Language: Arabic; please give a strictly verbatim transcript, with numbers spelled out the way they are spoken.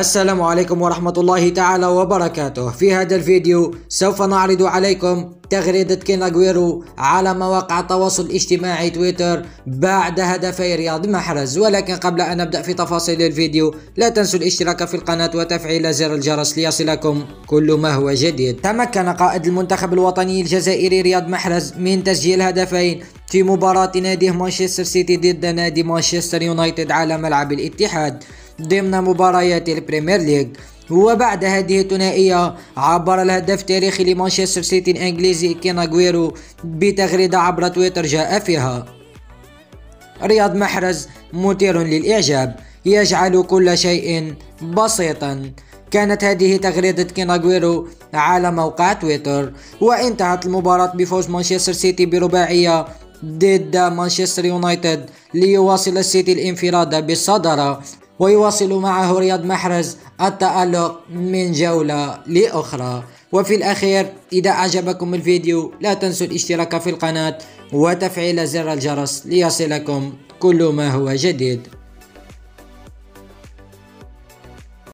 السلام عليكم ورحمة الله تعالى وبركاته. في هذا الفيديو سوف نعرض عليكم تغريدة كينا أغويرو على مواقع التواصل الاجتماعي تويتر بعد هدفي رياض محرز. ولكن قبل أن نبدأ في تفاصيل الفيديو لا تنسوا الاشتراك في القناة وتفعيل زر الجرس ليصلكم كل ما هو جديد. تمكن قائد المنتخب الوطني الجزائري رياض محرز من تسجيل هدفين في مباراة ناديه مانشستر سيتي ضد نادي مانشستر يونايتد على ملعب الاتحاد ضمن مباريات البريمير ليج. وبعد هذه الثنائية عبر الهدف التاريخي لمانشستر سيتي الإنجليزي كينا جويرو بتغريدة عبر تويتر جاء فيها: رياض محرز مثير للإعجاب، يجعل كل شيء بسيطا. كانت هذه تغريدة كينا جويرو على موقع تويتر. وانتهت المباراة بفوز مانشستر سيتي برباعية ضد مانشستر يونايتد ليواصل السيتي الانفراد بالصدارة، ويواصل معه رياض محرز التألق من جولة لأخرى. وفي الأخير إذا أعجبكم الفيديو لا تنسوا الاشتراك في القناة وتفعيل زر الجرس ليصلكم كل ما هو جديد.